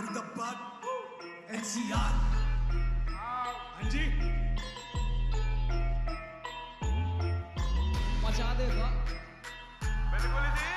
Faridabad, NCR. Anji, मचा देगा। बिल्कुल जी।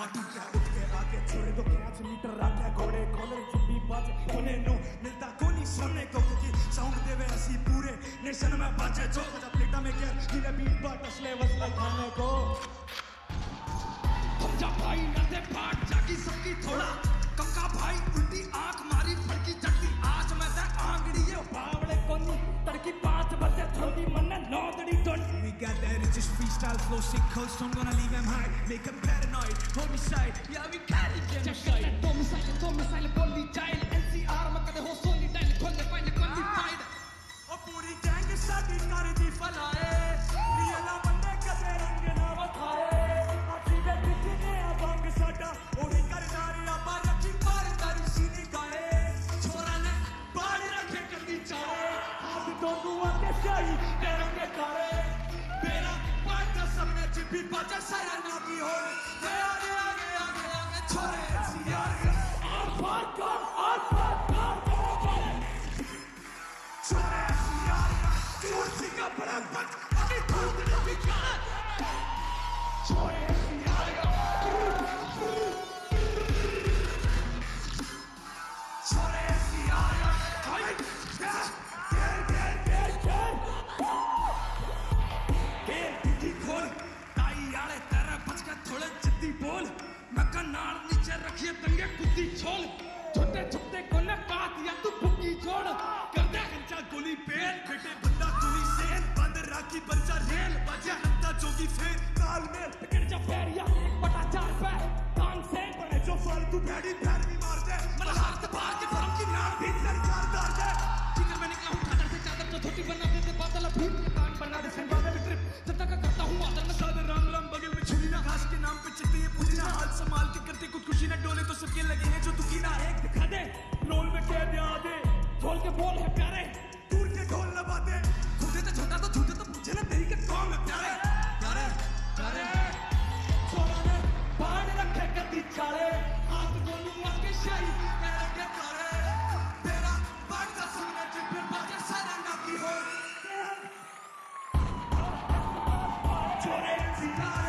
मटुक्का उठ के आगे छोड़े दो 5 मीटर रात है घोड़े कॉलर चुप्पी बाजे होने नो मिलता कोनी सोने को क्योंकि साउंड देवे ऐसी पूरे नेशन में बाजे जो कुछ अपलेटा में क्या दिले बीट बाट असले वसले खाने को तुम जा भाई न दे पाट जाकी सबकी थोड़ा कक्का भाई उल्टी आँख मारी फड़की जट्टी आज मैं ते आंगड़ी ये बावड़े कोनी तड़की 5 बजे थोड़ी मन्ने नौदड़ी टोन we got that it's just freestyle flow sick cause I'm gonna leave him high make him paranoid homicide yeah we carry genocide homicide bully child NCR में कदे हो सोनी टाइल खोले पाइले कोनी फाइड और पूरी गैंग साथी कर दी फलाए रियला बंदे कदे रंग ना बताए भी बचा सारा ना की हो गया गया गया गया छोरे यार आप कौन और कौन कौन छोरे यार कुर्सी का बड़ा बट अभी खुद ने भी कहा छोरे ये तंगे कुत्ती छोल छोटे छोटे को न काट या तू भुक्की छोड़ कर दे हंचा गोली पेल बेटे बंदा गोली सेल बंद राखी बंजा रेल बजे हंता जोगी फेर काल में टिकट जा पैर या 1/4 पे कान से बने जो फालतू भेड़ी भैर भी मार दे मेरा हाथ बाहर के भरम की नार भी सरकार दार दे ठीक है मैं निकला हूं खादर से चादर को छोटी बना देते बादल भीड़ के कान बना दे संभाल भी ट्रिप जब तक करता हूं आदर में सादर राम राम बगल में छुरी ना घास के नाम पे चिट्टी ये पूछना हाल संभाल के करते खुदकुशी ना तो सबके लगे हैं जो दुखी ना एक दिखा दे रोल में क्या दिया दे झोल के बोल है प्यारे दूर के ढोल न बाते छोटे तो छोटा तो छोटे तो मुझे ना तेरी के काम है प्यारे प्यारे प्यारे छोरा ने बाढ़ रखे कदी चारे हाथ गोलू आके शाही मेरे के प्यारे तेरा बाढ़ का सुना जिप में बाजे सारा ना की हो छोरे सितारे